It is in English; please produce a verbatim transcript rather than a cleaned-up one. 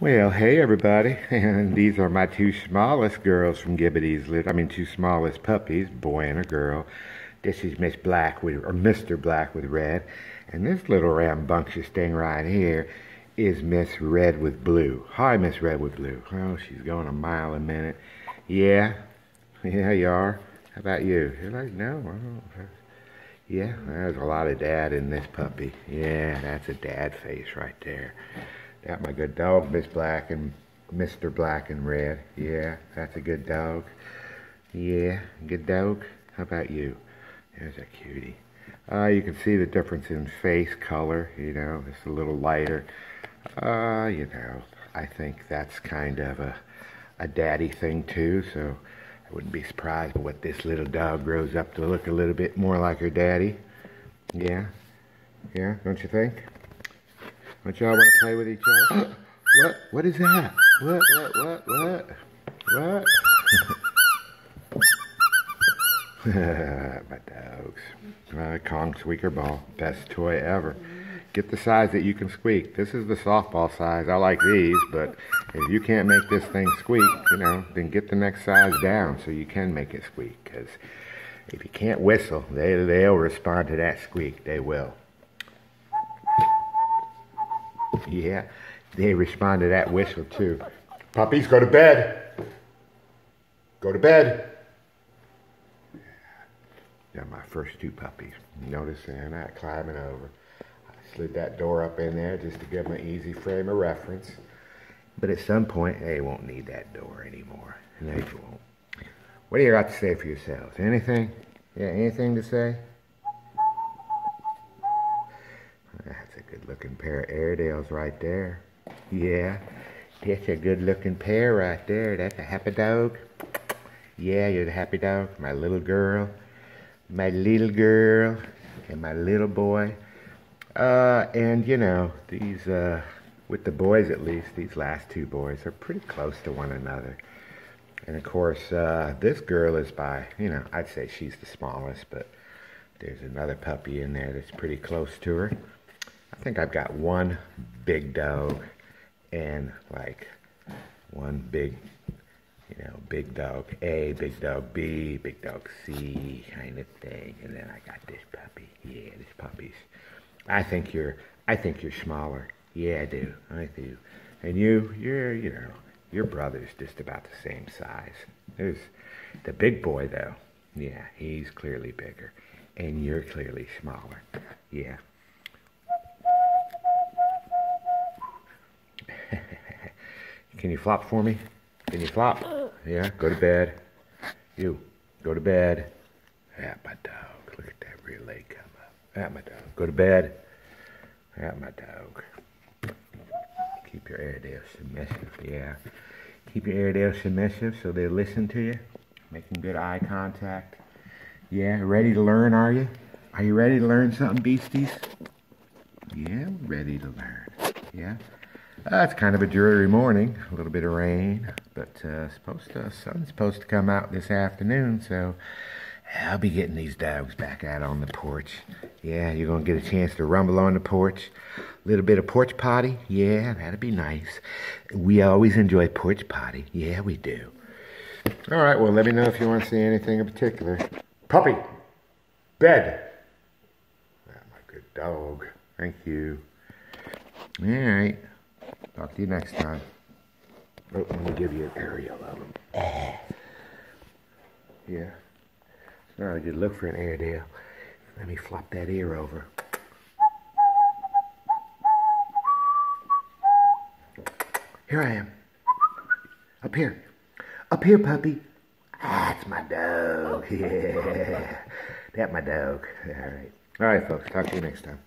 Well, hey everybody, and these are my two smallest girls from Gibbity's litter. I mean, two smallest puppies, boy and a girl. This is Miss Black with, or Mister Black with red, and this little rambunctious thing right here is Miss Red with blue. Hi, Miss Red with blue. Oh, she's going a mile a minute. Yeah, yeah, you are. How about you? You're like, no, I don't. Yeah, there's a lot of dad in this puppy. Yeah, that's a dad face right there. Got my good dog, Miss Black and Mister Black and Red. Yeah, that's a good dog. Yeah, good dog. How about you? There's a cutie. Uh, you can see the difference in face color. You know, it's a little lighter. Uh, you know, I think that's kind of a, a daddy thing too. So I wouldn't be surprised by what this little dog grows up to look a little bit more like her daddy. Yeah, yeah, don't you think? Don't y'all want to play with each other? What? What is that? What? What? What? What? What? My dogs. Uh, Kong squeaker ball. Best toy ever. Get the size that you can squeak. This is the softball size. I like these, but if you can't make this thing squeak, you know, then get the next size down so you can make it squeak. Because if you can't whistle, they, they'll respond to that squeak. They will. Yeah, they respond to that whistle too. Puppies, go to bed. Go to bed. They're my first two puppies. Notice they're not climbing over. I slid that door up in there just to give them an easy frame of reference. But at some point, they won't need that door anymore. And they won't. What do you got to say for yourselves? Anything? Yeah, anything to say? That's a good-looking pair of Airedales right there. Yeah, that's a good-looking pair right there. That's a happy dog. Yeah, you're the happy dog. My little girl. My little girl. And my little boy. Uh, and, you know, these, uh, with the boys at least, these last two boys are pretty close to one another. And, of course, uh, this girl is by, you know, I'd say she's the smallest, but there's another puppy in there that's pretty close to her. I think I've got one big dog and like one big, you know, big dog A, big dog B, big dog C kind of thing. And then I got this puppy. Yeah, this puppy's. I think you're, I think you're smaller. Yeah, I do. I do. And you, you're, you know, your brother's just about the same size. There's the big boy though. Yeah, he's clearly bigger. And you're clearly smaller. Yeah. Can you flop for me? Can you flop? Yeah, go to bed. You, go to bed. Yeah, my dog. Look at that rear leg come up. Yeah, my dog. Go to bed. Yeah, my dog. Keep your Airedale submissive. Yeah. Keep your Airedale submissive so they listen to you. Making good eye contact. Yeah, ready to learn, are you? Are you ready to learn something, beasties? Yeah, ready to learn. Yeah. Uh, it's kind of a dreary morning. A little bit of rain. But uh, supposed to, sun's supposed to come out this afternoon, so I'll be getting these dogs back out on the porch. Yeah, you're going to get a chance to rumble on the porch. A little bit of porch potty. Yeah, that'd be nice. We always enjoy porch potty. Yeah, we do. All right, well, let me know if you want to see anything in particular. Puppy! Bed! That's my good dog. Thank you. Alright. Talk to you next time. Oh, I'm going to give you an aerial of them. Eh. Yeah. It's not a good look for an Airedale. Let me flop that ear over. Here I am. Up here. Up here, puppy. That's my dog. Yeah. That's my dog. All right. All right, folks. Talk to you next time.